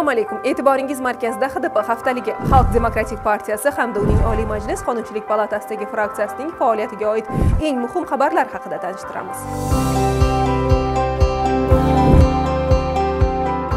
Assalomu alaykum. E'tiboringiz markazida XDP haftaligi Xalq Demokratik partiyasi hamda uning Oliy Majlis Qonunchilik palatasidagi fraksiyasining faoliyatiga oid eng muhim xabarlar haqida tanishtiramiz.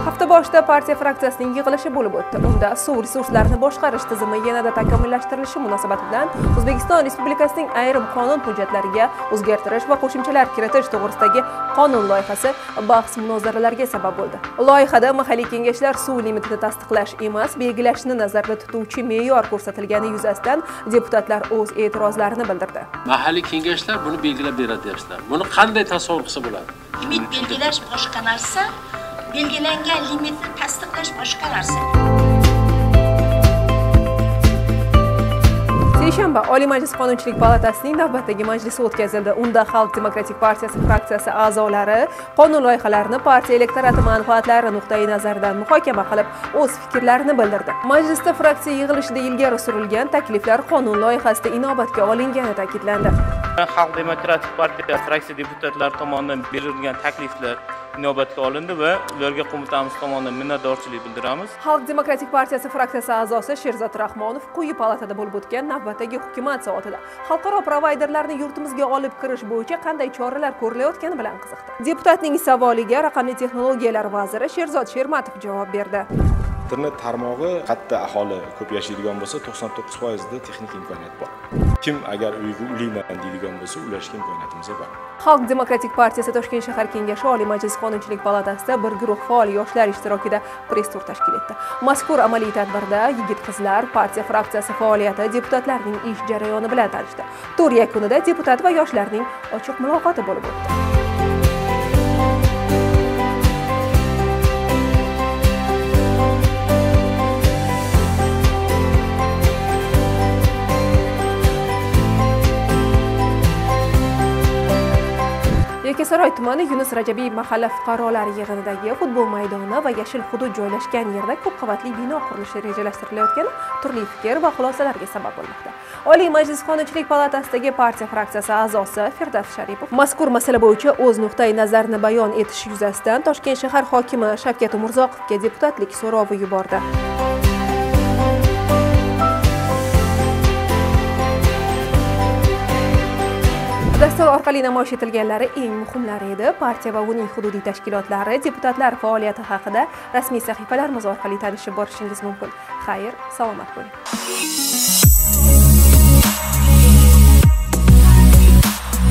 Hafta boshida partiya fraksiyasining yig'ilishi bo'lib o'tdi. Unda suv resurslarini boshqarish tizimi yanada takomillashtirilishi munosabati bilan O'zbekiston Respublikasining ayrim qonun hujjatlariga o'zgartirish va qo'shimchalar kiritish to'g'risidagi qonun loyihasi bahs-munozaralarga sabab bo'ldi. Loyihada mahalliy kengashlar suv limitini tasdiqlash emas, belgilashni nazarda tutuvchi me'yor ko'rsatilgani yuzasidan deputatlar o'z e'tirozlarini bildirdi. Mahalliy kengashlar buni belgilab beradi deyapsizlar. Buni qanday tasavvur qilsa bo'ladi? Limit belgilash boshqa narsa, belgilangan limitni tasdiqlash boshqa narsa. Seshanba Oliy Majlis Qonunchilik palatasining navbatdagi majlisi o'tkazildi. Unda Xalq Demokratik partiyasi fraksiyasi a'zolari qonun loyihalarini partiya elektorati manfaatlari nuqtai nazaridan muhokama qilib, o'z fikrlarini bildirdi. Majlisda fraksiya yig'ilishida ilgari surilgan takliflar qonun loyihasida inobatga olingani ta'kidlandi. Xalq Demokratik partiyasi fraksiya deputatlari tomonidan berilgan takliflar inobatga olindi va ularga qo'mitamiz tomonidan minnatdorchilik bildiramiz. Xalq Demokratik partiyasi fraksiyasi a'zosi Sherzod Rahmonov quyi palatada bo'lib o'tgan navbatdagi hukumat soatida xalqaro provayderlarni yurtimizga olib kirish bo'yicha qanday choralar ko'rilayotgani bilan qiziqdi. Deputatning savoliga raqamli texnologiyalar vaziri Sherzod Shermatov javob berdi. Internet tarmog'i qatta aholi ko'p yashaydigan bo'lsa, 99% da texnik imkoniyat bor. Kim agar uyga uliyman deydigan bo'lsa, ulashga imkoniyatimiz bor. Xalq Demokratik partiyasi Toshkent shahar kengashi Oliy Majlis Qonunchilik palatasida bir guruh faol yoshlar ishtirokida press-tur tashkil etdi. Mazkur amaliy tadbirda yigit-qizlar partiya fraksiyasi faoliyati, deputatlarning ish jarayoni bilan tanishdi. Tur yakunida deputat va yoshlarning ochiq muloqoti bo'lib o'tdi. Yekisaroy tumani Yunus Rajabiy mahalla fuqarolar yig'inidagi futbol maydoni va yashil hudud joylashgan yerda ko'p qavatli bino qurilishi rejalashtirilayotgani turli fikr va xulosalarga sabab bo'lmoqda. Oliy Majlis Qonunchilik palatasidagi partiya fraksiyasi a'zosi Firdoz Sharipov mazkur masala bo'yicha o'z nuqtai nazarini bayon etish yuzasidan Toshkent shahar hokimi Shavkat Umuroqibga deputatlik so'rovi yubordi. Dastur orqali namoyish etilganlari eng muhimlari edi. Partiya va uning hududiy tashkilotlari deputatlar faoliyati haqida rasmiy sahifalarimiz orqali tanishib borishingiz mumkin. Xayr, salomat bo'ling.